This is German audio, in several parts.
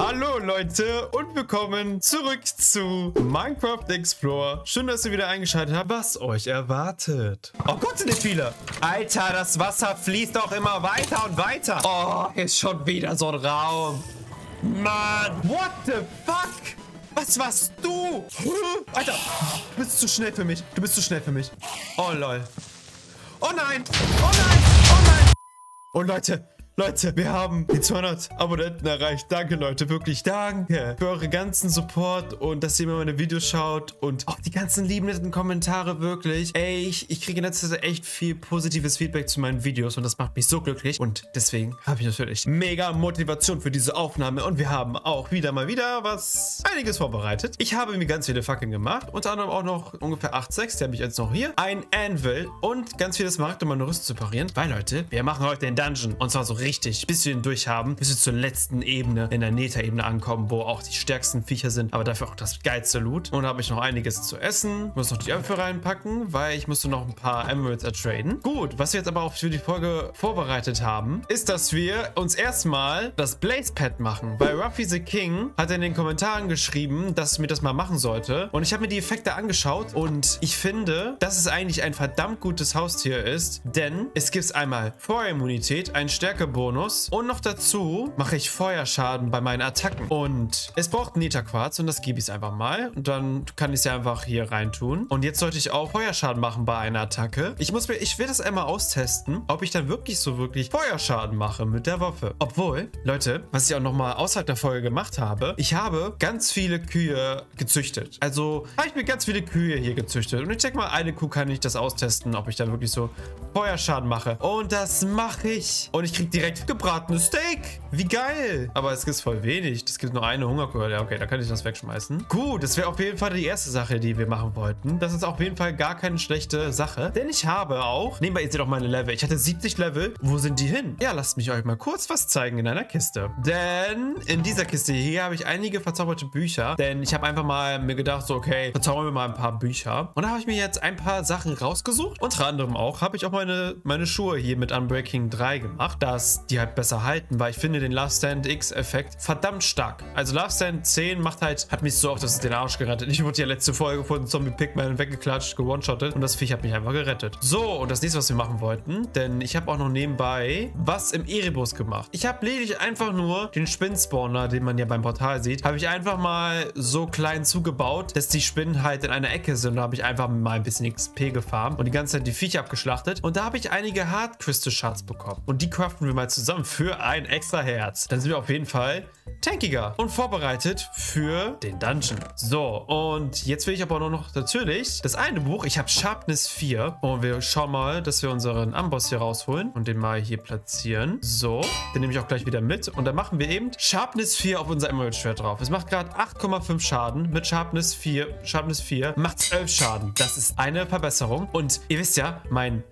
Hallo Leute und willkommen zurück zu Minecraft Explorer. Schön, dass ihr wieder eingeschaltet habt, was euch erwartet. Oh Gott, sind das viele. Alter, das Wasser fließt doch immer weiter und weiter. Oh, hier ist schon wieder so ein Raum. Mann, what the fuck? Was warst du? Alter, du bist zu schnell für mich. Du bist zu schnell für mich. Oh lol. Oh nein, oh nein, oh nein. Und Leute, wir haben die 200 Abonnenten erreicht. Danke, Leute. Wirklich danke für euren ganzen Support und dass ihr immer meine Videos schaut und auch die ganzen lieben netten Kommentare. Wirklich. Ey, ich kriege in letzter Zeit echt viel positives Feedback zu meinen Videos und das macht mich so glücklich. Und deswegen habe ich natürlich mega Motivation für diese Aufnahme. Und wir haben auch wieder was einiges vorbereitet. Ich habe mir ganz viele Fackeln gemacht. Unter anderem auch noch ungefähr 8 Sechs. Die habe ich jetzt noch hier. Ein Anvil und ganz vieles Smaragd, um meine Rüstung zu parieren. Weil, Leute, wir machen heute den Dungeon. Und zwar so richtig. Bis wir ihn durchhaben, bis wir zur letzten Ebene, in der Nether-Ebene ankommen, wo auch die stärksten Viecher sind, aber dafür auch das geilste Loot. Und da habe ich noch einiges zu essen. Muss noch die Äpfel reinpacken, weil ich musste noch ein paar Emeralds ertraden. Gut, was wir jetzt aber auch für die Folge vorbereitet haben, ist, dass wir uns erstmal das Blaze-Pad machen. Weil Ruffy the King hat in den Kommentaren geschrieben, dass mir das mal machen sollte. Und ich habe mir die Effekte angeschaut und ich finde, dass es eigentlich ein verdammt gutes Haustier ist, denn es gibt einmal Feuerimmunität, einen Stärkebonus. Und noch dazu mache ich Feuerschaden bei meinen Attacken. Und es braucht Netherquarz und das gebe ich einfach mal. Und dann kann ich es ja einfach hier reintun. Und jetzt sollte ich auch Feuerschaden machen bei einer Attacke. Ich will das einmal austesten, ob ich dann wirklich Feuerschaden mache mit der Waffe. Obwohl, Leute, was ich auch nochmal außerhalb der Folge gemacht habe, ich habe ganz viele Kühe gezüchtet. Also habe ich mir ganz viele Kühe hier gezüchtet. Und ich denke mal, eine Kuh kann ich das austesten, ob ich dann wirklich so Feuerschaden mache. Und das mache ich. Und ich kriege direkt gebratenes Steak. Wie geil. Aber es gibt voll wenig. Es gibt nur eine Hungerkeule. Ja, okay, da kann ich das wegschmeißen. Gut, das wäre auf jeden Fall die erste Sache, die wir machen wollten. Das ist auf jeden Fall gar keine schlechte Sache. Denn ich habe auch... Nebenbei, ihr seht auch meine Level. Ich hatte 70 Level. Wo sind die hin? Ja, lasst mich euch mal kurz was zeigen in einer Kiste. Denn in dieser Kiste hier habe ich einige verzauberte Bücher. Denn ich habe einfach mal mir gedacht, so, okay, verzaubern wir mal ein paar Bücher. Und da habe ich mir jetzt ein paar Sachen rausgesucht. Unter anderem auch habe ich auch meine Schuhe hier mit Unbreaking 3 gemacht. Das die halt besser halten, weil ich finde den Last Stand X-Effekt verdammt stark. Also Last Stand 10 hat mich so oft den Arsch gerettet. Ich wurde ja letzte Folge von Zombie Pigman weggeklatscht, gewoneshottet und das Viech hat mich einfach gerettet. So, und das nächste, was wir machen wollten, denn ich habe auch noch nebenbei was im Erebus gemacht. Ich habe lediglich einfach nur den Spinnspawner, den man ja beim Portal sieht, habe ich einfach mal so klein zugebaut, dass die Spinnen halt in einer Ecke sind. Da habe ich einfach mal ein bisschen XP gefarmt und die ganze Zeit die Viecher abgeschlachtet und da habe ich einige Hard Crystal Shards bekommen. Und die craften wir mal zusammen für ein extra Herz. Dann sind wir auf jeden Fall tankiger und vorbereitet für den Dungeon. So, und jetzt will ich aber noch natürlich das eine Buch. Ich habe Sharpness 4 und wir schauen mal, dass wir unseren Amboss hier rausholen und den mal hier platzieren. So, den nehme ich auch gleich wieder mit und dann machen wir eben Sharpness 4 auf unser Emerald-Schwert drauf. Es macht gerade 8,5 Schaden mit Sharpness 4. Sharpness 4 macht 12 Schaden. Das ist eine Verbesserung und ihr wisst ja, mein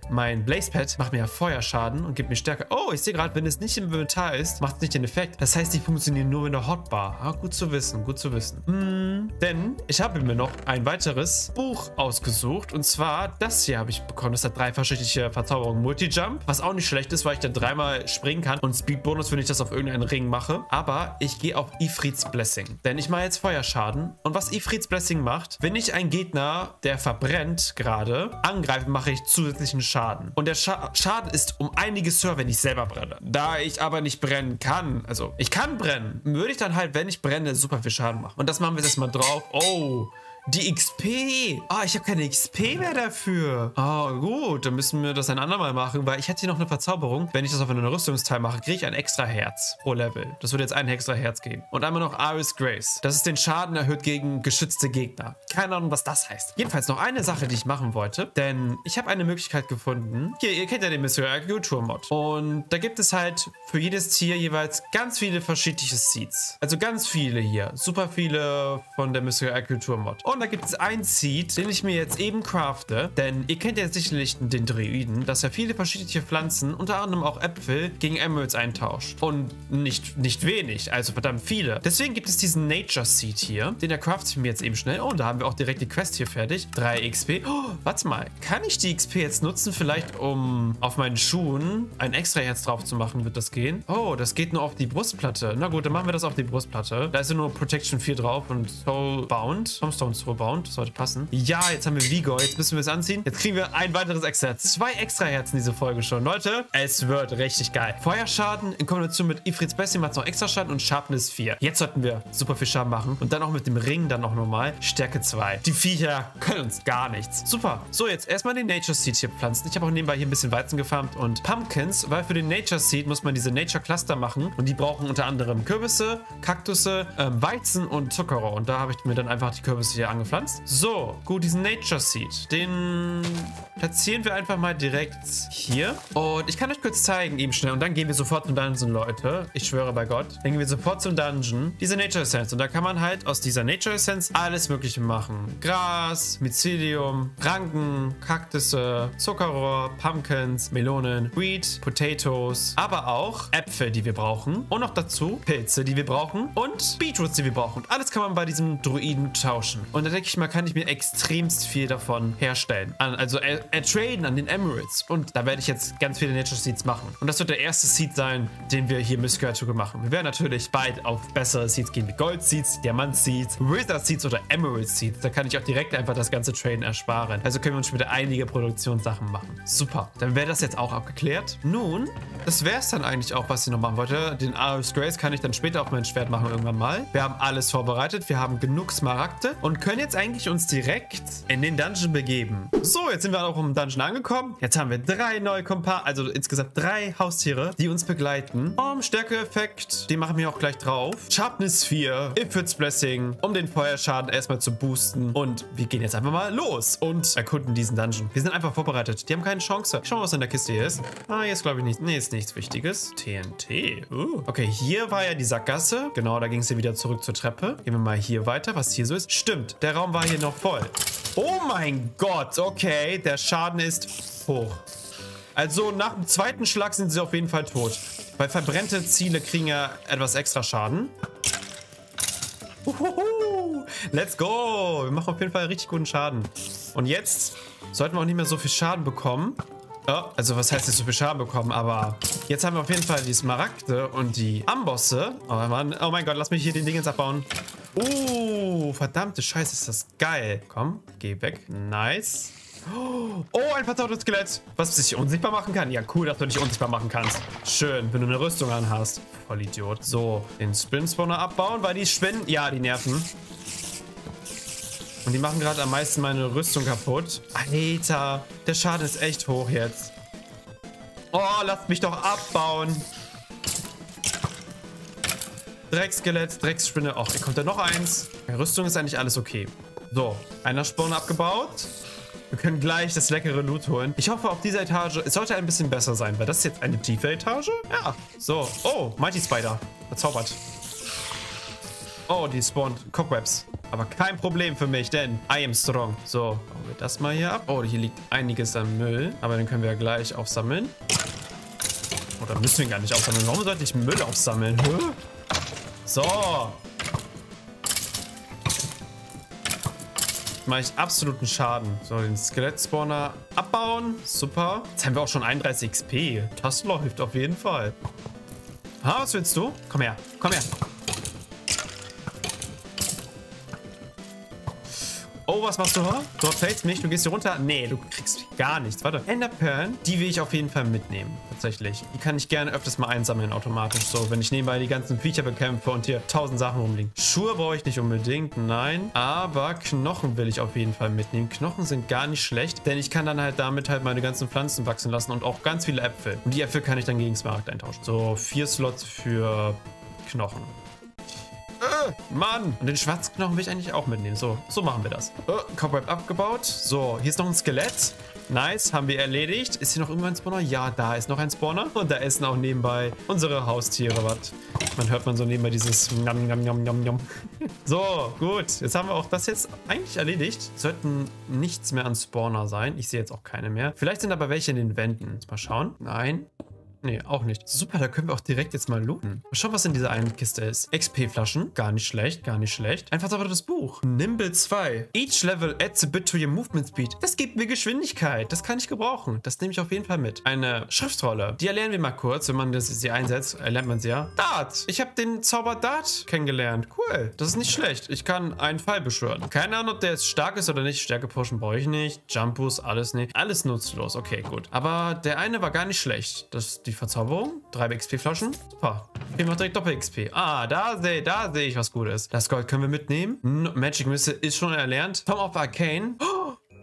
Blaze-Pad macht mir ja Feuerschaden und gibt mir Stärke. Oh, ich sehe gerade, wenn es nicht im Inventar ist, macht es nicht den Effekt. Das heißt, die funktionieren nur in der Hotbar. Ah, gut zu wissen, gut zu wissen. Denn ich habe mir noch ein weiteres Buch ausgesucht. Und zwar das hier habe ich bekommen. Das hat 3 verschiedene Verzauberungen. Multijump, was auch nicht schlecht ist, weil ich dann 3-mal springen kann. Und Speedbonus, wenn ich das auf irgendeinen Ring mache. Aber ich gehe auf Ifrits Blessing. Denn ich mache jetzt Feuerschaden. Und was Ifrits Blessing macht, wenn ich einen Gegner, der verbrennt gerade, angreife, mache ich zusätzlichen Schaden. Und der Schaden ist um einiges höher, wenn ich selber brenne. Da ich aber nicht brennen kann, also ich kann brennen, würde ich dann halt, wenn ich brenne, super viel Schaden machen. Und das machen wir jetzt mal drauf. Oh, die XP. Ah, ich habe keine XP mehr dafür. Ah, gut, dann müssen wir das ein andermal machen, weil ich hätte hier noch eine Verzauberung. Wenn ich das auf einen Rüstungsteil mache, kriege ich ein extra Herz pro Level. Das würde jetzt ein extra Herz geben. Und einmal noch Aris Grace. Das ist den Schaden erhöht gegen geschützte Gegner. Keine Ahnung, was das heißt. Jedenfalls noch eine Sache, die ich machen wollte, denn ich habe eine Möglichkeit gefunden. Hier, ihr kennt ja den Mystery Agriculture Mod. Und da gibt es halt für jedes Tier jeweils ganz viele verschiedene Seeds. Also ganz viele hier. Super viele von der Mystery Agriculture Mod. Und da gibt es ein Seed, den ich mir jetzt eben crafte, denn ihr kennt ja sicherlich den Druiden, dass er viele verschiedene Pflanzen, unter anderem auch Äpfel, gegen Emeralds eintauscht. Und nicht wenig, also verdammt viele. Deswegen gibt es diesen Nature Seed hier, den der crafte ich mir jetzt eben schnell. Oh, und da haben wir auch direkt die Quest hier fertig. 3 XP. Oh, warte mal. Kann ich die XP jetzt nutzen, vielleicht um auf meinen Schuhen ein extra Herz drauf zu machen? Wird das gehen? Oh, das geht nur auf die Brustplatte. Na gut, dann machen wir das auf die Brustplatte. Da ist ja nur Protection 4 drauf und Soulbound. Tomstone Soulbound. Das sollte passen. Ja, jetzt haben wir Vigor. Jetzt müssen wir es anziehen. Jetzt kriegen wir ein weiteres extra Herz. 2 extra Herzen diese Folge schon. Leute, es wird richtig geil. Feuerschaden in Kombination mit Ifrits Blessing macht noch extra Schaden und Sharpness 4. Jetzt sollten wir super viel Schaden machen. Und dann auch mit dem Ring dann auch nochmal. Stärke 2. Die Viecher können uns gar nichts. Super. So, jetzt erstmal den Nature Seed hier pflanzen. Ich habe auch nebenbei hier ein bisschen Weizen gefarmt und Pumpkins, weil für den Nature Seed muss man diese Nature Cluster machen. Und die brauchen unter anderem Kürbisse, Kaktusse, Weizen und Zuckerrohr. Und da habe ich mir dann einfach die Kürbisse hier angepflanzt. So, gut, diesen Nature Seed, den platzieren wir einfach mal direkt hier. Und ich kann euch kurz zeigen, eben schnell. Und dann gehen wir sofort zum Dungeon, Leute. Ich schwöre bei Gott. Dann gehen wir sofort zum Dungeon. Diese Nature Essence. Und da kann man halt aus dieser Nature Essence alles Mögliche machen. Gras, Mycelium, Ranken, Kaktusse, Zuckerrohr, Pumpkins, Melonen, Wheat, Potatoes, aber auch Äpfel, die wir brauchen. Und noch dazu Pilze, die wir brauchen und Beetroots, die wir brauchen. Und alles kann man bei diesem Druiden tauschen. Und da denke ich mal, kann ich mir extremst viel davon herstellen. Also ertraden an den Emeralds. Und da werde ich jetzt ganz viele Nature Seeds machen. Und das wird der erste Seed sein, den wir hier Mystery Agriculture machen. Wir werden natürlich bald auf bessere Seeds gehen, wie Gold Seeds, Diamant Seeds, Wizard Seeds oder Emerald Seeds. Da kann ich auch direkt einfach das ganze Traden ersparen. Also können wir uns später einige Produktionssachen machen. Super. Dann wäre das jetzt auch abgeklärt. Nun, das wäre es dann eigentlich auch, was ich noch machen wollte. Den Aris Grace kann ich dann später auf mein Schwert machen irgendwann mal. Wir haben alles vorbereitet. Wir haben genug Smaragde und können jetzt eigentlich uns direkt in den Dungeon begeben. So, jetzt sind wir auch im Dungeon angekommen. Jetzt haben wir 3 neue Komparsen, also insgesamt 3 Haustiere, die uns begleiten. Stärke-Effekt, den machen wir auch gleich drauf. Sharpness 4, Ifrits Blessing, um den Feuerschaden erstmal zu boosten. Und wir gehen jetzt einfach mal los und erkunden diesen Dungeon. Wir sind einfach vorbereitet. Die haben keine Chance. Schauen wir mal, was in der Kiste hier ist. Ah, jetzt glaube ich nicht. Nee, ist nichts Wichtiges. TNT. Okay, hier war ja die Sackgasse. Genau, da ging es hier wieder zurück zur Treppe. Gehen wir mal hier weiter, was hier so ist. Stimmt, der Raum war hier noch voll. Oh mein Gott, okay. Der Schaden ist hoch. Also nach dem zweiten Schlag sind sie auf jeden Fall tot. Weil verbrennte Ziele kriegen ja etwas extra Schaden. Uhuhu. Let's go. Wir machen auf jeden Fall richtig guten Schaden. Und jetzt sollten wir auch nicht mehr so viel Schaden bekommen. Oh, also was heißt jetzt so viel Schaden bekommen, aber jetzt haben wir auf jeden Fall die Smaragde und die Ambosse. Oh Mann, oh mein Gott, lass mich hier den Dingens abbauen. Oh, verdammte Scheiße, ist das geil. Komm, geh weg. Nice. Oh, ein verzauberndes Skelett, was sich unsichtbar machen kann. Ja, cool, dass du dich unsichtbar machen kannst. Schön, wenn du eine Rüstung an hast. Voll Idiot. So, den Spin-Spawner abbauen, weil die Spinnen... Ja, die nerven. Und die machen gerade am meisten meine Rüstung kaputt. Alter, der Schaden ist echt hoch jetzt. Oh, lasst mich doch abbauen. Dreckskelett, Drecksspinne. Och, hier kommt ja noch eins. Bei Rüstung ist eigentlich alles okay. So, einer Spawn abgebaut. Wir können gleich das leckere Loot holen. Ich hoffe, auf dieser Etage, es sollte ein bisschen besser sein, weil das ist jetzt eine tiefe Etage. Ja, so. Oh, Mighty Spider. Verzaubert. Oh, die spawnt Cobwebs. Aber kein Problem für mich, denn I am strong. So, bauen wir das mal hier ab. Oh, hier liegt einiges an Müll. Aber den können wir ja gleich aufsammeln. Oder müssen wir ihn gar nicht aufsammeln. Warum sollte ich Müll aufsammeln? Huh? So. Mache ich absoluten Schaden. So, den Skelett-Spawner abbauen. Super. Jetzt haben wir auch schon 31 XP. Das läuft auf jeden Fall. Ha, was willst du? Komm her. Komm her. Oh, was machst du? Ha? Du fällst mich. Du gehst hier runter. Nee, du kriegst gar nichts. Warte. Enderperlen, die will ich auf jeden Fall mitnehmen. Tatsächlich. Die kann ich gerne öfters mal einsammeln automatisch. So, wenn ich nebenbei die ganzen Viecher bekämpfe und hier 1000 Sachen rumliegen. Schuhe brauche ich nicht unbedingt. Nein. Aber Knochen will ich auf jeden Fall mitnehmen. Knochen sind gar nicht schlecht. Denn ich kann dann halt damit halt meine ganzen Pflanzen wachsen lassen und auch ganz viele Äpfel. Und die Äpfel kann ich dann gegen Smaragd eintauschen. So, 4 Slots für Knochen. Mann! Und den Schwarzknochen will ich eigentlich auch mitnehmen. So machen wir das. Cobweb abgebaut. So, hier ist noch ein Skelett. Nice, haben wir erledigt. Ist hier noch irgendwo ein Spawner? Ja, da ist noch ein Spawner. Und da essen auch nebenbei unsere Haustiere was. Manchmal hört man so nebenbei dieses Nam, Nam, Nam, Nam, Nam. So, gut. Jetzt haben wir auch das jetzt eigentlich erledigt. Sollten nichts mehr an Spawner sein. Ich sehe jetzt auch keine mehr. Vielleicht sind aber welche in den Wänden. Jetzt mal schauen. Nein. Nee, auch nicht. Super, da können wir auch direkt jetzt mal looten. Mal schauen, was in dieser einen Kiste ist. XP-Flaschen. Gar nicht schlecht, gar nicht schlecht. Einfach aber das Buch. Nimble 2. Each level adds a bit to your movement speed. Das gibt mir Geschwindigkeit. Das kann ich gebrauchen. Das nehme ich auf jeden Fall mit. Eine Schriftrolle. Die erlernen wir mal kurz. Wenn man sie einsetzt, erlernt man sie ja. Dart. Ich habe den Zauber Dart kennengelernt. Cool. Das ist nicht schlecht. Ich kann einen Pfeil beschwören. Keine Ahnung, ob der jetzt stark ist oder nicht. Stärke pushen brauche ich nicht. Jump Boost, alles nicht. Alles nutzlos. Okay, gut. Aber der eine war gar nicht schlecht. Das die Verzauberung. 3 XP-Flaschen. Super. Wir machen direkt Doppel-XP. Ah, da sehe ich was Gutes. Das Gold können wir mitnehmen. Magic Missile ist schon erlernt. Tom of Arcane.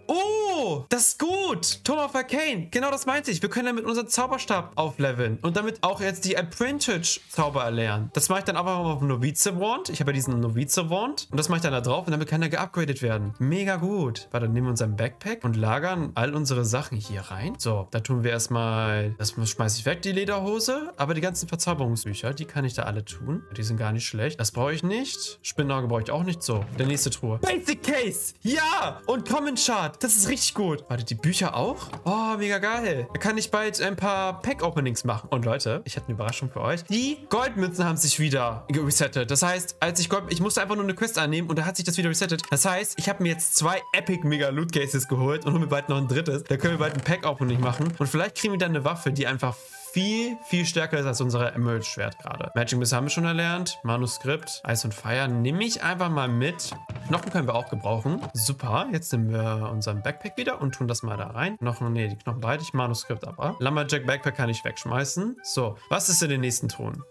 Oh, das ist gut. Tom of Arcane. Genau das meinte ich. Wir können damit unseren Zauberstab aufleveln und damit auch jetzt die Apprentice-Zauber erlernen. Das mache ich dann einfach mal auf Novice-Wand. Ich habe ja diesen Novice-Wand und das mache ich dann da drauf und damit kann er geupgradet werden. Mega gut. Warte, nehmen wir unseren Backpack und lagern all unsere Sachen hier rein. So, da tun wir erstmal, das schmeiße ich weg, die Lederhose. Aber die ganzen Verzauberungsbücher, die kann ich da alle tun. Die sind gar nicht schlecht. Das brauche ich nicht. Spinnauge brauche ich auch nicht. So, der nächste Truhe. Basic Case. Ja, und Common Shard. Das ist richtig gut. Warte, die Bücher auch? Oh, mega geil. Da kann ich bald ein paar Pack-Openings machen. Und Leute, ich hatte eine Überraschung für euch. Die Goldmünzen haben sich wieder resettet. Das heißt, als ich Gold... Ich musste einfach nur eine Quest annehmen und da hat sich das wieder resettet. Das heißt, ich habe mir jetzt 2 Epic-Mega-Loot-Cases geholt und hol mir bald noch ein drittes. Da können wir bald ein Pack-Opening machen. Und vielleicht kriegen wir dann eine Waffe, die einfach... viel, viel stärker ist als unsere Emerald-Schwert gerade. Magic Missile haben wir schon erlernt. Manuskript, Eis und Feuer nehme ich einfach mal mit. Knochen können wir auch gebrauchen. Super, jetzt nehmen wir unseren Backpack wieder und tun das mal da rein. Knochen, nee, die Knochen behalte ich. Manuskript aber. Lumberjack Backpack kann ich wegschmeißen. So, was ist in den nächsten Truhen?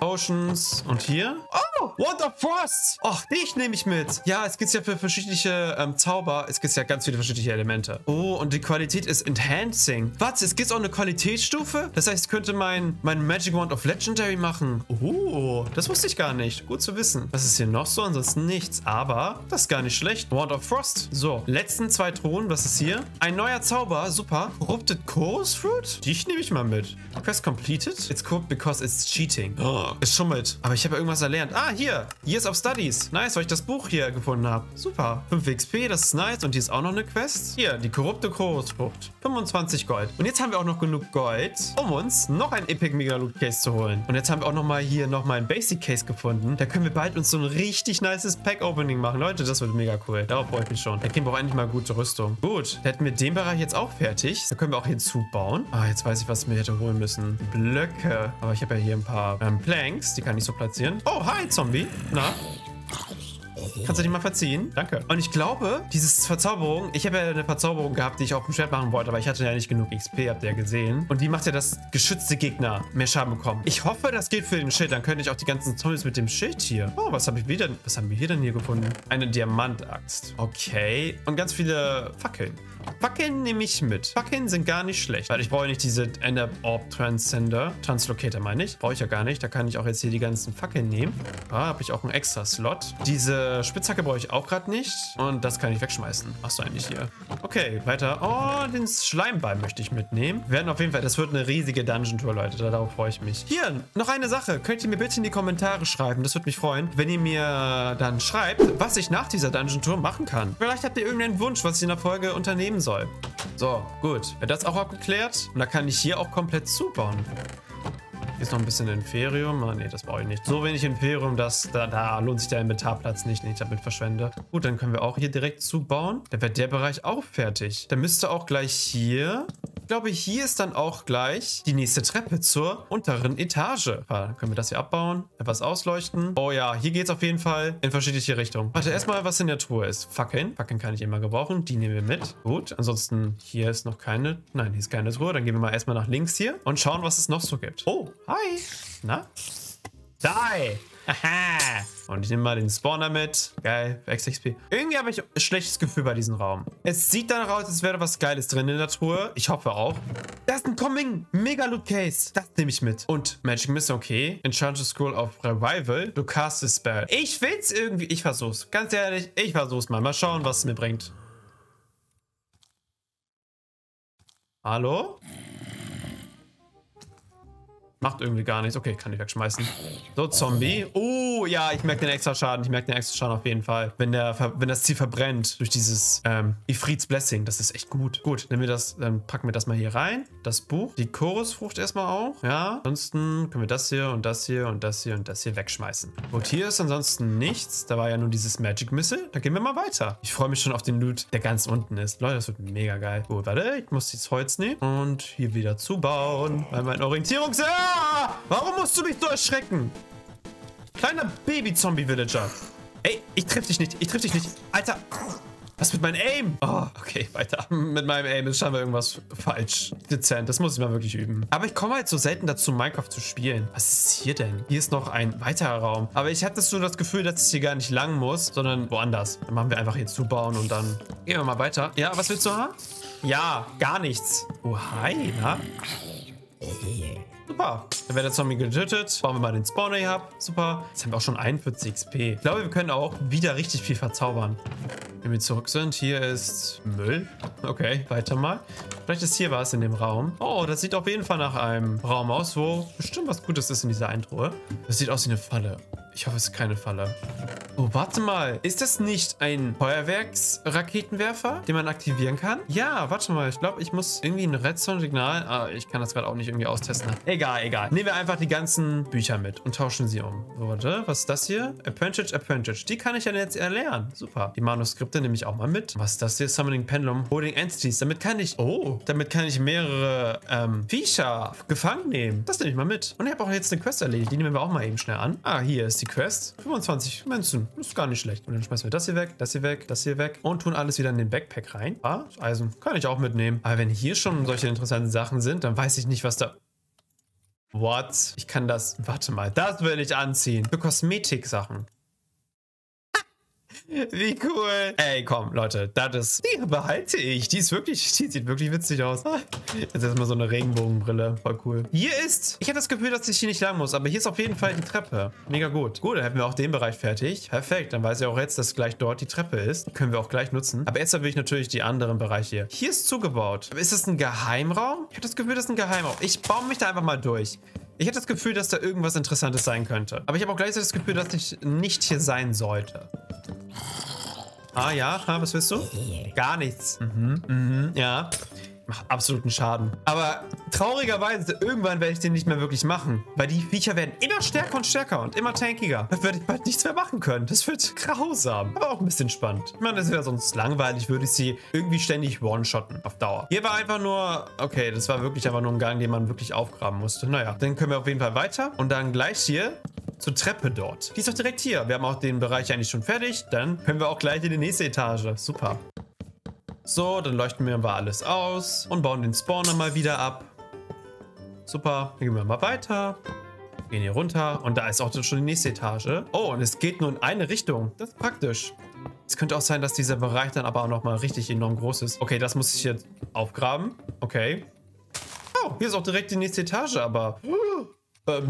Potions und hier. Oh, Waterfrost! Och, dich nehme ich mit. Ja, es gibt ja für verschiedene Zauber. Es gibt ja ganz viele verschiedene Elemente. Oh, und die Qualität ist Enhancing. Warte, es gibt auch eine Qualitätsstufe? Das heißt, könnte mein Magic Wand of Legendary machen. Oh, das wusste ich gar nicht. Gut zu wissen. Was ist hier noch so? Ansonsten nichts. Aber das ist gar nicht schlecht. Wand of Frost. So, letzten 2 Truhen. Was ist hier? Ein neuer Zauber. Super. Corrupted Chorus Fruit? Die nehme ich mal mit. Quest completed. It's corrupt because it's cheating. Oh, es schummelt. Aber ich habe ja irgendwas erlernt. Ah, hier. Years of Studies. Nice, weil ich das Buch hier gefunden habe. Super. 5 XP. Das ist nice. Und hier ist auch noch eine Quest. Hier, die korrupte Chorus Fruit. 25 Gold. Und jetzt haben wir auch noch genug Gold, um uns noch ein Epic Mega Loot Case zu holen. Und jetzt haben wir auch nochmal ein Basic Case gefunden. Da können wir bald uns so ein richtig nices Pack Opening machen. Leute, das wird mega cool. Darauf freue ich mich schon. Da kriegen wir auch endlich mal gute Rüstung. Gut, da hätten wir den Bereich jetzt auch fertig. Da können wir auch hinzubauen. Ah, jetzt weiß ich, was ich mir hätte holen müssen. Blöcke. Aber ich habe ja hier ein paar Planks. Die kann ich so platzieren. Oh, hi, Zombie. Na? Kannst du dich mal verziehen? Danke. Und ich glaube, diese Verzauberung, ich habe ja eine Verzauberung gehabt, die ich auf dem Schwert machen wollte, aber ich hatte ja nicht genug XP, habt ihr ja gesehen. Und die macht ja, dass geschützte Gegner mehr Schaden bekommen. Ich hoffe, das gilt für den Schild. Dann könnte ich auch die ganzen Zombies mit dem Schild hier. Oh, was haben wir hier denn hier gefunden? Eine Diamantaxt. Okay. Und ganz viele Fackeln. Fackeln nehme ich mit. Fackeln sind gar nicht schlecht. Weil ich brauche nicht diese Ender Orb Translocator meine ich. Brauche ich ja gar nicht. Da kann ich auch jetzt hier die ganzen Fackeln nehmen. Ah, habe ich auch einen extra Slot. Diese Spitzhacke brauche ich auch gerade nicht. Und das kann ich wegschmeißen. Machst du eigentlich hier. Okay, weiter. Oh, den Schleimball möchte ich mitnehmen. Wir werden auf jeden Fall, das wird eine riesige Dungeon-Tour, Leute. Darauf freue ich mich. Hier, noch eine Sache. Könnt ihr mir bitte in die Kommentare schreiben. Das würde mich freuen, wenn ihr mir dann schreibt, was ich nach dieser Dungeon-Tour machen kann. Vielleicht habt ihr irgendeinen Wunsch, was ich in der Folge unternehmen soll. So, gut. Wird das auch abgeklärt? Und da kann ich hier auch komplett zubauen. Hier ist noch ein bisschen Inferium. Ah, nee, das brauche ich nicht. So wenig Inferium, dass da lohnt sich der Inventarplatz nicht, den ich damit verschwende. Gut, dann können wir auch hier direkt zubauen. Dann wird der Bereich auch fertig. Dann müsste auch gleich hier... Ich glaube, hier ist dann auch gleich die nächste Treppe zur unteren Etage. Dann können wir das hier abbauen, etwas ausleuchten. Oh ja, hier geht es auf jeden Fall in verschiedene Richtungen. Warte, erstmal, was in der Truhe ist. Fackeln. Fackeln kann ich immer gebrauchen. Die nehmen wir mit. Gut, ansonsten hier ist noch keine... Nein, hier ist keine Truhe. Dann gehen wir mal erstmal nach links hier und schauen, was es noch so gibt. Oh, hi. Na? Die! Aha. Und ich nehme mal den Spawner mit. Geil, XXP. Irgendwie habe ich ein schlechtes Gefühl bei diesem Raum. Es sieht danach aus, als wäre was Geiles drin in der Truhe. Ich hoffe auch. Das ist ein Coming Mega Loot Case. Das nehme ich mit. Und Magic Missile, okay. Enchanted School of Revival. Du cast a spell. Ich will's irgendwie. Ich versuch's. Ganz ehrlich, ich versuch's mal. Mal schauen, was es mir bringt. Hallo? Macht irgendwie gar nichts. Okay, kann ich wegschmeißen. So, Zombie. Oh, ja, ich merke den extra Schaden. Ich merke den extra Schaden auf jeden Fall. Wenn das Ziel verbrennt durch dieses Ifrits Blessing, das ist echt gut. Gut, nehmen wir das, dann packen wir das mal hier rein. Das Buch. Die Chorusfrucht erstmal auch. Ja, ansonsten können wir das hier und das hier und das hier und das hier wegschmeißen. Und hier ist ansonsten nichts. Da war ja nur dieses Magic Missile. Da gehen wir mal weiter. Ich freue mich schon auf den Loot, der ganz unten ist. Leute, das wird mega geil. Gut, warte, ich muss jetzt Holz nehmen und hier wieder zubauen, weil mein Orientierungs... Ah! Warum musst du mich so erschrecken? Kleiner Baby-Zombie-Villager. Ey, ich triff dich nicht. Ich triff dich nicht. Alter. Was mit meinem Aim? Oh, okay, weiter. Mit meinem Aim ist scheinbar irgendwas falsch. Dezent, das muss ich mal wirklich üben. Aber ich komme halt so selten dazu, Minecraft zu spielen. Was ist hier denn? Hier ist noch ein weiterer Raum. Aber ich hatte so das Gefühl, dass ich hier gar nicht lang muss, sondern woanders. Dann machen wir einfach hier zubauen und dann gehen wir mal weiter. Ja, was willst du haben? Ja, gar nichts. Oh, hi, na? Super. Dann wäre der Zombie getötet. Bauen wir mal den Spawner hier ab. Super. Jetzt haben wir auch schon 41 XP. Ich glaube, wir können auch wieder richtig viel verzaubern. Wenn wir zurück sind, hier ist Müll. Okay, weiter mal. Vielleicht ist hier was in dem Raum. Oh, das sieht auf jeden Fall nach einem Raum aus, wo bestimmt was Gutes ist in dieser Eintruhe. Das sieht aus wie eine Falle. Ich hoffe, es ist keine Falle. Oh, warte mal. Ist das nicht ein Feuerwerksraketenwerfer, den man aktivieren kann? Ja, warte mal. Ich glaube, ich muss irgendwie ein Redstone-Signal... Ah, ich kann das gerade auch nicht irgendwie austesten. Egal, egal. Nehmen wir einfach die ganzen Bücher mit und tauschen sie um. Warte, was ist das hier? Apprentice. Die kann ich dann jetzt erlernen. Super. Die Manuskripte nehme ich auch mal mit. Was ist das hier? Summoning Pendulum. Holding Entities. Damit kann ich... Oh, damit kann ich mehrere Viecher gefangen nehmen. Das nehme ich mal mit. Und ich habe auch jetzt eine Quest erledigt. Die nehmen wir auch mal eben schnell an. Ah, hier ist die Quest. 25 Münzen. Ist gar nicht schlecht. Und dann schmeißen wir das hier weg, das hier weg, das hier weg und tun alles wieder in den Backpack rein. Ah, Eisen kann ich auch mitnehmen. Aber wenn hier schon solche interessanten Sachen sind, dann weiß ich nicht, was da... What? Ich kann das... Warte mal, das will ich anziehen. Für Kosmetik-Sachen. Wie cool. Ey, komm, Leute, das ist... Die behalte ich. Die ist wirklich... Die sieht wirklich witzig aus. Jetzt erstmal so eine Regenbogenbrille. Voll cool. Hier ist... Ich habe das Gefühl, dass ich hier nicht lang muss, aber hier ist auf jeden Fall die Treppe. Mega gut. Gut, dann hätten wir auch den Bereich fertig. Perfekt. Dann weiß ich auch jetzt, dass gleich dort die Treppe ist. Die können wir auch gleich nutzen. Aber erstmal will ich natürlich die anderen Bereiche hier. Hier ist zugebaut. Aber ist das ein Geheimraum? Ich habe das Gefühl, das ist ein Geheimraum. Ich baue mich da einfach mal durch. Ich hätte das Gefühl, dass da irgendwas Interessantes sein könnte. Aber ich habe auch gleichzeitig das Gefühl, dass ich nicht hier sein sollte. Ah ja, was willst du? Gar nichts. Ja. Macht absoluten Schaden. Aber traurigerweise, irgendwann werde ich den nicht mehr wirklich machen. Weil die Viecher werden immer stärker und stärker und immer tankiger. Da werde ich bald nichts mehr machen können. Das wird grausam. Aber auch ein bisschen spannend. Ich meine, das wäre sonst langweilig, würde ich sie irgendwie ständig one-shotten auf Dauer. Hier war einfach nur... Okay, das war wirklich einfach nur ein Gang, den man wirklich aufgraben musste. Naja, dann können wir auf jeden Fall weiter. Und dann gleich hier... zur Treppe dort. Die ist doch direkt hier. Wir haben auch den Bereich eigentlich schon fertig. Dann können wir auch gleich in die nächste Etage. Super. So, dann leuchten wir mal alles aus und bauen den Spawner mal wieder ab. Super. Dann gehen wir mal weiter. Gehen hier runter. Und da ist auch schon die nächste Etage. Oh, und es geht nur in eine Richtung. Das ist praktisch. Es könnte auch sein, dass dieser Bereich dann aber auch nochmal richtig enorm groß ist. Okay, das muss ich jetzt aufgraben. Okay. Oh, hier ist auch direkt die nächste Etage, aber...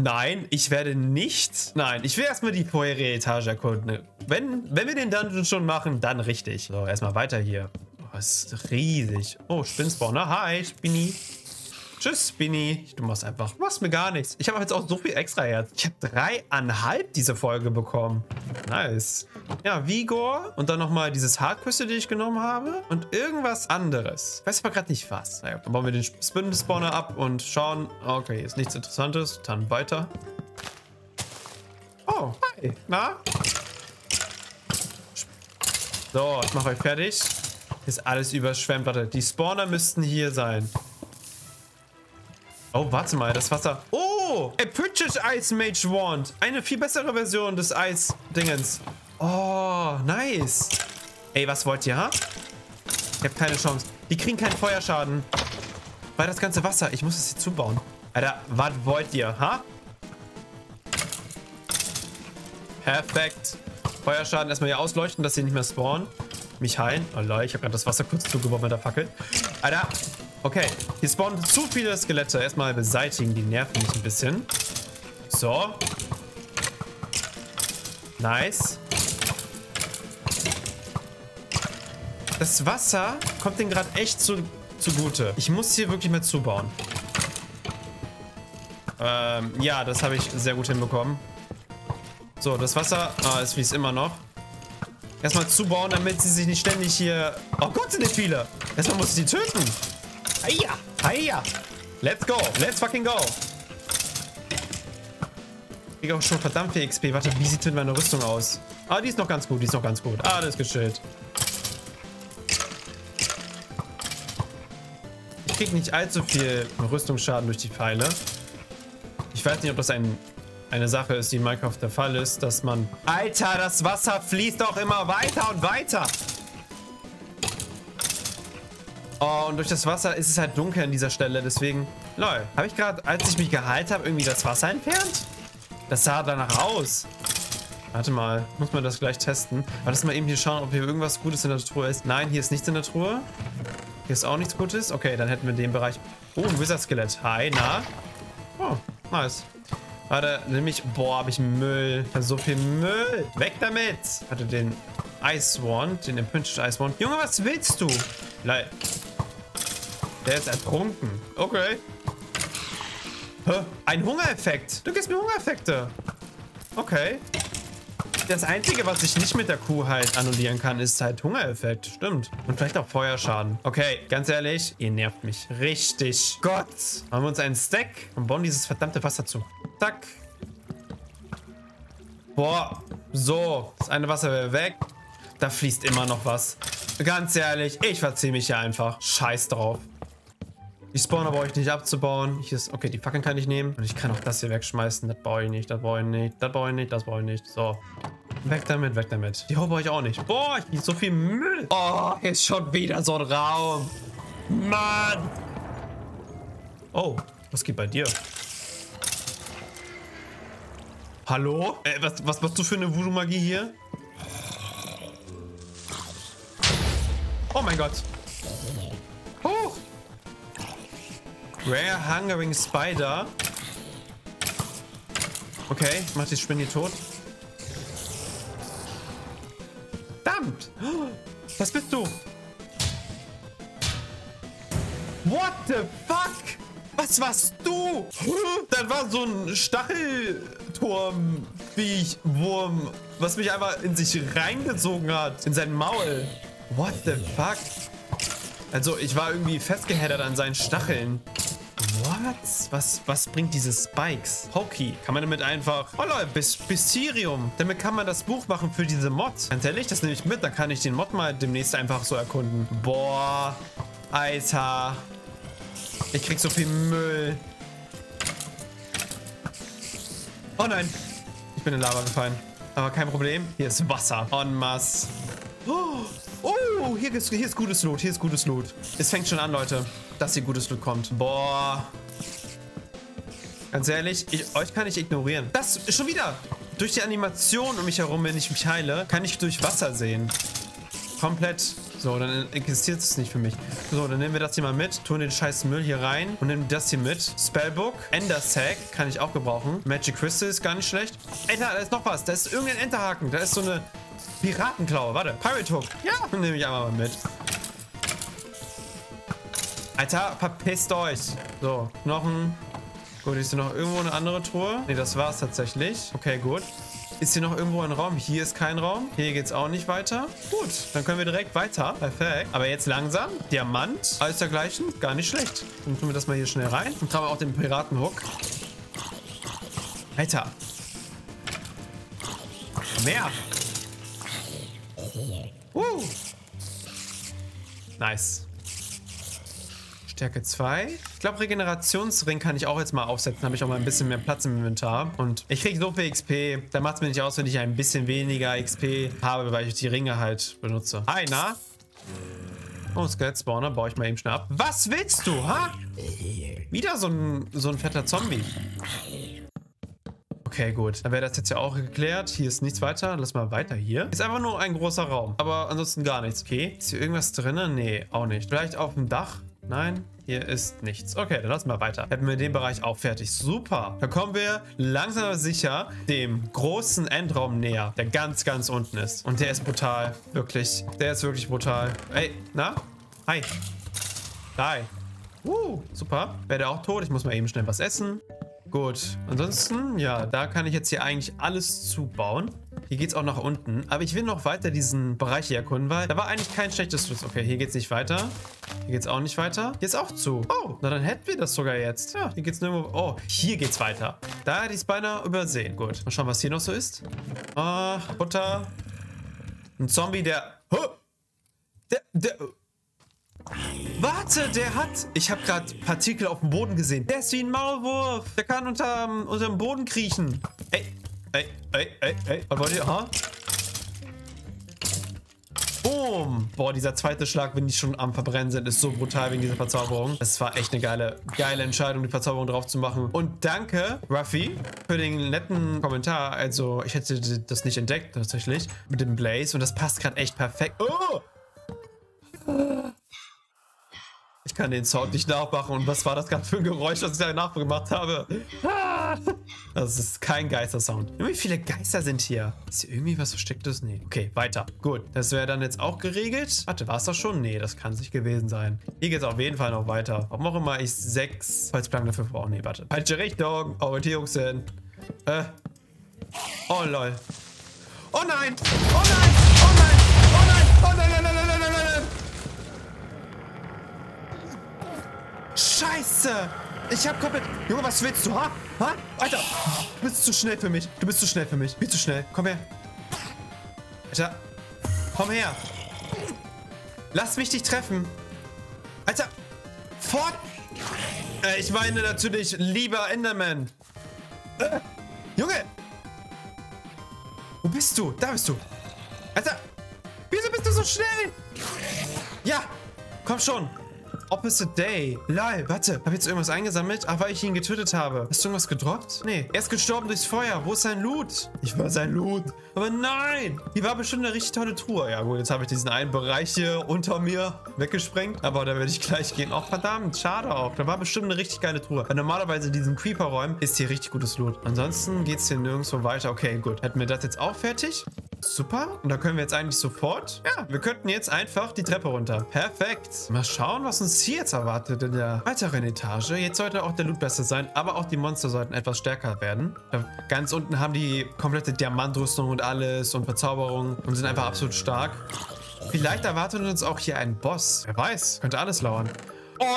nein, ich werde nicht... Nein, ich will erstmal die vorherige Etage erkunden. Wenn wir den Dungeon schon machen, dann richtig. So, erstmal weiter hier. Oh, ist riesig. Oh, Spinspawner. Hi, Spinny. Tschüss, Spinny. Du machst einfach... Du machst mir gar nichts. Ich habe jetzt auch so viel extra Herz. Ich habe 3,5 diese Folge bekommen. Nice. Ja, Vigor. Und dann nochmal dieses Hard Crystal, die ich genommen habe. Und irgendwas anderes. Ich weiß aber gerade nicht was. Naja, dann bauen wir den Spin-Spawner ab und schauen. Okay, ist nichts Interessantes. Dann weiter. Oh, hi. Na? So, ich mache euch fertig. Ist alles überschwemmt. Warte, die Spawner müssten hier sein. Oh, warte mal, das Wasser... Oh, Apprentice Ice Mage Wand. Eine viel bessere Version des Eis-Dingens. Oh, nice. Ey, was wollt ihr, ha? Ich hab keine Chance. Die kriegen keinen Feuerschaden. Weil das ganze Wasser... Ich muss das hier zubauen. Alter, was wollt ihr, ha? Perfekt. Feuerschaden erstmal hier ausleuchten, dass sie nicht mehr spawnen. Mich heilen. Oh, Leute, ich hab gerade das Wasser kurz zugebaut mit der Fackel. Alter... Okay, hier spawnen zu viele Skelette. Erstmal beseitigen, die nerven mich ein bisschen. So. Nice. Das Wasser kommt denen gerade echt zugute. Ich muss hier wirklich mal zubauen. Ja, das habe ich sehr gut hinbekommen. So, das Wasser ist wie es immer noch. Erstmal zubauen, damit sie sich nicht ständig hier... Oh Gott, sind nicht viele! Erstmal muss ich die töten! Heia! Heia! Let's go! Let's fucking go! Ich kriege auch schon verdammt viel XP. Warte, wie sieht denn meine Rüstung aus? Ah, die ist noch ganz gut, die ist noch ganz gut. Ah, das ist geschillt. Ich kriege nicht allzu viel Rüstungsschaden durch die Pfeile. Ich weiß nicht, ob das eine Sache ist, die in Minecraft der Fall ist, dass man... Alter, das Wasser fließt doch immer weiter und weiter! Oh, und durch das Wasser ist es halt dunkel an dieser Stelle, deswegen... Lol, habe ich gerade, als ich mich geheilt habe, irgendwie das Wasser entfernt? Das sah danach aus. Warte mal, muss man das gleich testen. Aber lass mal eben hier schauen, ob hier irgendwas Gutes in der Truhe ist. Nein, hier ist nichts in der Truhe. Hier ist auch nichts Gutes. Okay, dann hätten wir den Bereich... Oh, ein Wizard-Skelett. Hi, na? Oh, nice. Warte, nämlich... Boah, habe ich Müll. Ich habe so viel Müll. Weg damit! Hatte den Ice-Wand, den Impinged Ice-Wand. Junge, was willst du? Leid. Der ist ertrunken. Okay. Hä? Ein Hungereffekt. Du gibst mir Hungereffekte. Okay. Das Einzige, was ich nicht mit der Kuh halt annullieren kann, ist halt Hungereffekt. Stimmt. Und vielleicht auch Feuerschaden. Okay, ganz ehrlich, ihr nervt mich. Richtig. Gott. Machen wir uns einen Stack und bauen dieses verdammte Wasser zu. Zack. Boah. So. Das eine Wasser wäre weg. Da fließt immer noch was. Ganz ehrlich, ich verziehe mich hier einfach. Scheiß drauf. Ich spawne aber euch nicht abzubauen. Hier ist, okay, die Fackeln kann ich nehmen. Und ich kann auch das hier wegschmeißen. Das brauche ich nicht, das brauche ich nicht, das brauche ich nicht, das brauche ich nicht. So. Weg damit, weg damit. Die brauche ich auch nicht. Boah, ich kriege so viel Müll. Oh, hier ist schon wieder so ein Raum. Mann. Oh, was geht bei dir? Hallo? Was machst du für eine Voodoo-Magie hier? Oh mein Gott. Rare Hungering Spider. Okay, mach die Spinne tot. Verdammt! Was bist du? What the fuck? Was warst du? Das war so ein Stachelturm-Viech-Wurm, was mich einfach in sich reingezogen hat. In sein Maul. What the fuck? Also, ich war irgendwie festgeheddert an seinen Stacheln. What? Was bringt diese Spikes? Pokey. Kann man damit einfach... Oh lol, Bistirium. Damit kann man das Buch machen für diese Mod. Ganz ehrlich, das nehme ich mit. Dann kann ich den Mod mal demnächst einfach so erkunden. Boah. Alter. Ich krieg so viel Müll. Oh nein. Ich bin in Lava gefallen. Aber kein Problem. Hier ist Wasser. En masse. Oh, hier ist gutes Loot. Hier ist gutes Loot. Es fängt schon an, Leute, dass hier gutes Loot kommt. Boah. Ganz ehrlich, euch kann ich ignorieren. Das ist schon wieder. Durch die Animation um mich herum, wenn ich mich heile, kann ich durch Wasser sehen. Komplett. So, dann existiert es nicht für mich. So, dann nehmen wir das hier mal mit. Tun den scheiß Müll hier rein. Und nehmen das hier mit. Spellbook. Endersack. Kann ich auch gebrauchen. Magic Crystal ist gar nicht schlecht. Alter, da ist noch was. Da ist irgendein Enterhaken. Da ist so eine... Piratenklaue, warte. Pirate Hook. Ja, nehme ich einmal mit. Alter, verpisst euch. So, Knochen. Gut, ist hier noch irgendwo eine andere Truhe? Ne, das war's tatsächlich. Okay, gut. Ist hier noch irgendwo ein Raum? Hier ist kein Raum. Hier geht's auch nicht weiter. Gut, dann können wir direkt weiter. Perfekt. Aber jetzt langsam. Diamant. Alles dergleichen. Gar nicht schlecht. Dann tun wir das mal hier schnell rein. Und tragen wir auch den Piratenhook. Alter. Mehr. Nice. Stärke 2. Ich glaube, Regenerationsring kann ich auch jetzt mal aufsetzen. Habe ich auch mal ein bisschen mehr Platz im Inventar. Und ich kriege so viel XP. Da macht es mir nicht aus, wenn ich ein bisschen weniger XP habe, weil ich die Ringe halt benutze. Hi, na? Oh, Skelett-Spawner baue ich mal eben schnell ab. Was willst du, ha? Wieder so ein fetter Zombie. Okay, gut. Dann wäre das jetzt ja auch geklärt. Hier ist nichts weiter. Lass mal weiter hier. Ist einfach nur ein großer Raum. Aber ansonsten gar nichts. Okay. Ist hier irgendwas drin? Nee, auch nicht. Vielleicht auf dem Dach? Nein, hier ist nichts. Okay, dann lassen wir weiter. Hätten wir den Bereich auch fertig. Super. Dann kommen wir langsam aber sicher dem großen Endraum näher, der ganz, ganz unten ist. Und der ist brutal. Wirklich. Der ist wirklich brutal. Ey, na? Hi. Hi. Super. Wäre der auch tot? Ich muss mal eben schnell was essen. Gut, ansonsten, ja, da kann ich jetzt hier eigentlich alles zubauen. Hier geht es auch nach unten. Aber ich will noch weiter diesen Bereich hier erkunden, weil da war eigentlich kein schlechtes Schluss. Okay, hier geht es nicht weiter. Hier geht es auch nicht weiter. Hier ist auch zu. Oh, na dann hätten wir das sogar jetzt. Ja, hier geht es nirgendwo. Oh, hier geht es weiter. Da hätte ich es beinahe übersehen. Gut, mal schauen, was hier noch so ist. Ah, Butter. Ein Zombie, der... Oh, der... Warte, der hat... Ich habe gerade Partikel auf dem Boden gesehen. Der ist wie ein Maulwurf. Der kann unter dem Boden kriechen. Ey, ey, ey, ey, ey. Was wollt ihr? Aha. Boom. Boah, dieser zweite Schlag, wenn die schon am Verbrennen sind, ist so brutal wegen dieser Verzauberung. Das war echt eine geile Entscheidung, die Verzauberung drauf zu machen. Und danke, Ruffy, für den netten Kommentar. Also, ich hätte das nicht entdeckt, tatsächlich. Mit dem Blaze. Und das passt gerade echt perfekt. Oh! Ich kann den Sound nicht nachmachen. Und was war das gerade für ein Geräusch, das ich da nachgemacht habe? Das ist kein Geistersound. Wie viele Geister sind hier? Ist hier irgendwie was Verstecktes? Nee. Okay, weiter. Gut, das wäre dann jetzt auch geregelt. Warte, war es das schon? Nee, das kann es nicht gewesen sein. Hier geht es auf jeden Fall noch weiter. Warum auch immer ich 6 Holzplanken dafür brauche. Nee, warte. Falsche Richtung. Orientierungssinn. Oh, lol. Oh nein! Oh nein! Oh nein! Oh nein! Oh nein! Oh nein! Oh nein! Scheiße! Ich hab komplett... Junge, was willst du? Ha? Ha? Alter! Du bist zu schnell für mich. Du bist zu schnell für mich. Viel zu schnell. Komm her. Alter. Komm her. Lass mich dich treffen. Alter. Fort! Ich meine natürlich lieber Enderman. Junge! Wo bist du? Da bist du. Alter. Wieso bist du so schnell? Ja. Komm schon. Opposite Day. Lol, warte. Hab ich jetzt irgendwas eingesammelt? Ach, weil ich ihn getötet habe. Hast du irgendwas gedroppt? Nee. Er ist gestorben durchs Feuer. Wo ist sein Loot? Ich war sein Loot. Aber nein! Hier war bestimmt eine richtig tolle Truhe. Ja gut, jetzt habe ich diesen einen Bereich hier unter mir weggesprengt. Aber da werde ich gleich gehen. Oh, verdammt. Schade auch. Da war bestimmt eine richtig geile Truhe. Weil normalerweise in diesen Creeper-Räumen ist hier richtig gutes Loot. Ansonsten geht es hier nirgendwo weiter. Okay, gut. Hätten wir das jetzt auch fertig? Super. Und da können wir jetzt eigentlich sofort... Ja, wir könnten jetzt einfach die Treppe runter. Perfekt. Mal schauen, was uns hier jetzt erwartet in der weiteren Etage. Jetzt sollte auch der Loot besser sein, aber auch die Monster sollten etwas stärker werden. Ganz unten haben die komplette Diamantrüstung und alles und Verzauberung und sind einfach absolut stark. Vielleicht erwartet uns auch hier ein Boss. Wer weiß, könnte alles lauern.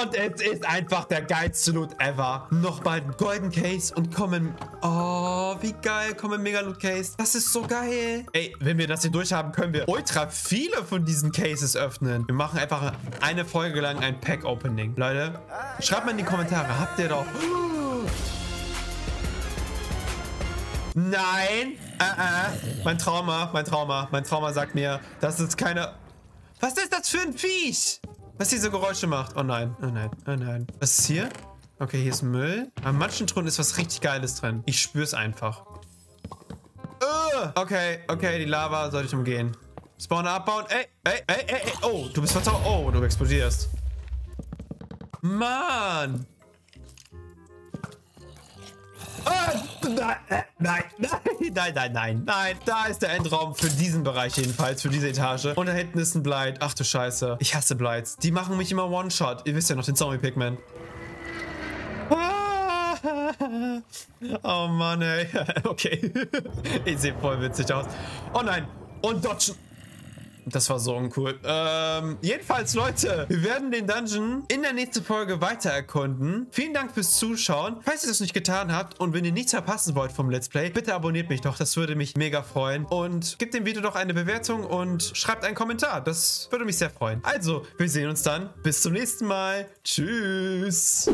Und es ist einfach der geilste Loot ever. Nochmal einen Golden Case und kommen... Oh, wie geil. Kommen Mega Loot Case. Das ist so geil. Ey, wenn wir das hier durchhaben, können wir ultra viele von diesen Cases öffnen. Wir machen einfach eine Folge lang ein Pack-Opening. Leute, schreibt mal in die Kommentare. Habt ihr doch... Nein. Mein Trauma sagt mir, das ist keine... Was ist das für ein Viech? Was diese Geräusche macht. Oh nein, oh nein, oh nein. Was ist hier? Okay, hier ist Müll. An manchen Truhen ist was richtig Geiles drin. Ich spüre es einfach. Okay, okay, die Lava sollte ich umgehen. Spawner abbauen. Ey, ey, ey, ey, ey. Oh, du bist verzaubert. Oh, du explodierst. Mann. Nein. Da ist der Endraum für diesen Bereich jedenfalls, für diese Etage. Und da hinten ist ein Blight. Ach du Scheiße. Ich hasse Blights. Die machen mich immer One-Shot. Ihr wisst ja noch, den Zombie Pigman. Oh Mann, ey. Okay. Ich sehe voll witzig aus. Oh nein. Und dodgen. Das war so uncool. Jedenfalls, Leute, wir werden den Dungeon in der nächsten Folge weiter erkunden. Vielen Dank fürs Zuschauen. Falls ihr das nicht getan habt und wenn ihr nichts verpassen wollt vom Let's Play, bitte abonniert mich doch. Das würde mich mega freuen. Und gebt dem Video doch eine Bewertung und schreibt einen Kommentar. Das würde mich sehr freuen. Also, wir sehen uns dann. Bis zum nächsten Mal. Tschüss.